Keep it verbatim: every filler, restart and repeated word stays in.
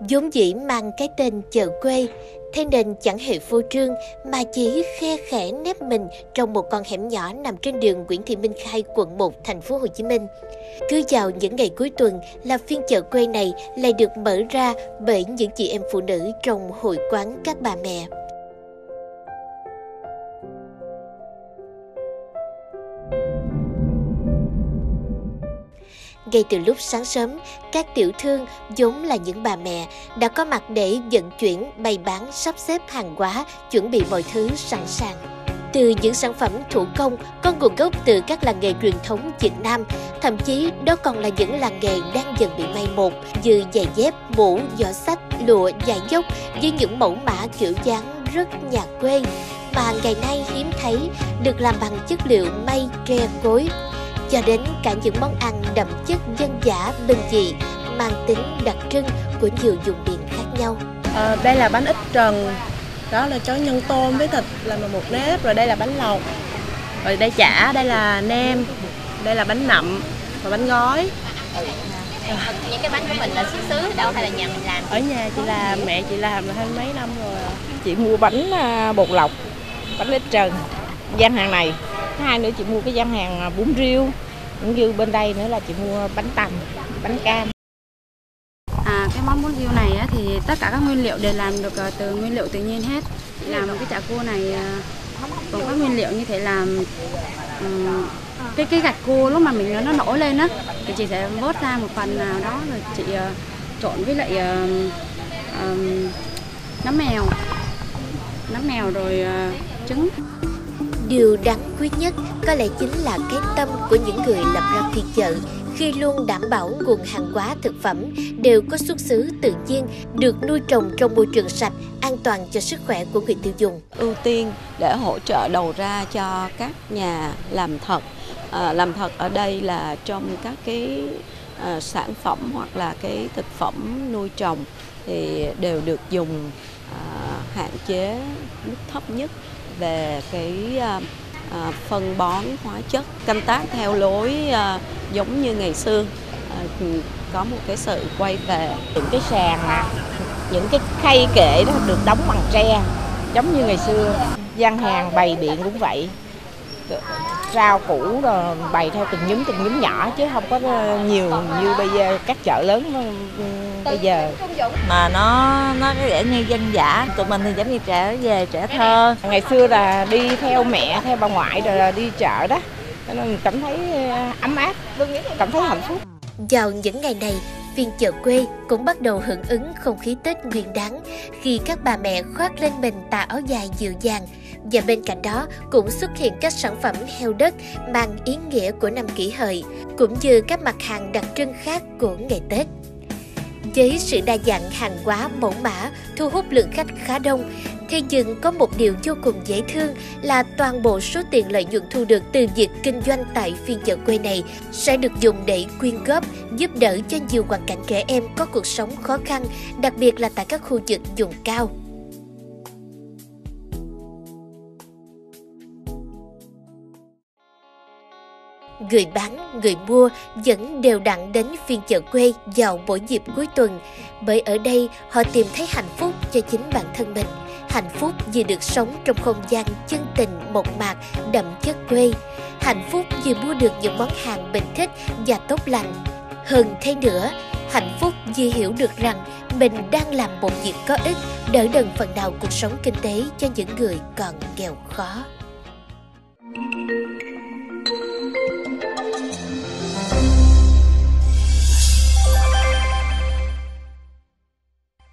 vốn dĩ mang cái tên chợ quê, thế nên chẳng hề phô trương mà chỉ khe khẽ nép mình trong một con hẻm nhỏ nằm trên đường Nguyễn Thị Minh Khai, quận một, thành phố Hồ Chí Minh. Cứ vào những ngày cuối tuần là phiên chợ quê này lại được mở ra bởi những chị em phụ nữ trong hội quán các bà mẹ. Ngay từ lúc sáng sớm, các tiểu thương vốn là những bà mẹ đã có mặt để vận chuyển, bày bán, sắp xếp hàng hóa, chuẩn bị mọi thứ sẵn sàng. Từ những sản phẩm thủ công có nguồn gốc từ các làng nghề truyền thống Việt Nam, thậm chí đó còn là những làng nghề đang dần bị mai một như giày dép, mũ, giỏ xách, lụa, vải dốc với những mẫu mã kiểu dáng rất nhà quê mà ngày nay hiếm thấy, được làm bằng chất liệu may, tre, cối, cho đến cả những món ăn đậm chất dân dã, bình dị, mang tính đặc trưng của nhiều vùng miền khác nhau. À, đây là bánh ít trần, đó là cháo nhân tôm với thịt làm một nếp, rồi đây là bánh lọc, rồi đây chả, đây là nem, đây là bánh nậm và bánh gói. À, những cái bánh của mình là xuất xứ đâu hay là nhà mình làm? Ở nhà chị làm, mẹ chị làm là hai mấy năm rồi. Chị mua bánh bột lọc, bánh ít trần, gian hàng này. Hai nữa chị mua cái gian hàng bún riêu, cũng như bên đây nữa là chị mua bánh tằm, bánh cam. À, cái món bún riêu này á, thì tất cả các nguyên liệu đều làm được từ nguyên liệu tự nhiên hết. Làm một cái chả cua này còn các nguyên liệu như thế làm um, cái cái gạch cua lúc mà mình nó, nó nổi lên á thì chị sẽ vớt ra một phần nào đó rồi chị uh, trộn với lại uh, uh, nấm mèo, nấm mèo rồi uh, trứng. Điều đáng quý nhất có lẽ chính là cái tâm của những người lập ra phiên chợ, khi luôn đảm bảo nguồn hàng hóa thực phẩm đều có xuất xứ tự nhiên, được nuôi trồng trong môi trường sạch, an toàn cho sức khỏe của người tiêu dùng. Ưu tiên để hỗ trợ đầu ra cho các nhà làm thật. À, làm thật ở đây là trong các cái à, sản phẩm hoặc là cái thực phẩm nuôi trồng thì đều được dùng à, hạn chế mức thấp nhất về cái à, à, phân bón hóa chất, canh tác theo lối à, giống như ngày xưa, à, có một cái sự quay về những cái sàn, à, những cái khay kệ đó được đóng bằng tre giống như ngày xưa. Gian hàng bày biện cũng vậy, rau củ rồi bày theo từng nhúm từng nhúm nhỏ chứ không có nhiều như bây giờ các chợ lớn bây giờ, mà nó nó dễ nghe dân dã. Tụi mình thì giống như trẻ về trẻ thơ, ngày xưa là đi theo mẹ theo bà ngoại rồi là đi chợ đó, cho nên mình cảm thấy ấm áp, cảm thấy hạnh phúc. Vào những ngày này, phiên chợ quê cũng bắt đầu hưởng ứng không khí Tết Nguyên Đán, khi các bà mẹ khoác lên mình tà áo dài dịu dàng, và bên cạnh đó cũng xuất hiện các sản phẩm heo đất mang ý nghĩa của năm Kỷ Hợi, cũng như các mặt hàng đặc trưng khác của ngày Tết. Với sự đa dạng hàng hóa mẫu mã, thu hút lượng khách khá đông, thế nhưng có một điều vô cùng dễ thương là toàn bộ số tiền lợi nhuận thu được từ việc kinh doanh tại phiên chợ quê này sẽ được dùng để quyên góp, giúp đỡ cho nhiều hoàn cảnh trẻ em có cuộc sống khó khăn, đặc biệt là tại các khu vực vùng cao. Người bán, người mua vẫn đều đặn đến phiên chợ quê vào mỗi dịp cuối tuần, bởi ở đây họ tìm thấy hạnh phúc cho chính bản thân mình. Hạnh phúc vì được sống trong không gian chân tình, mộc mạc, đậm chất quê. Hạnh phúc vì mua được những món hàng mình thích và tốt lành. Hơn thế nữa, hạnh phúc vì hiểu được rằng mình đang làm một việc có ích, đỡ đần phần nào cuộc sống kinh tế cho những người còn nghèo khó.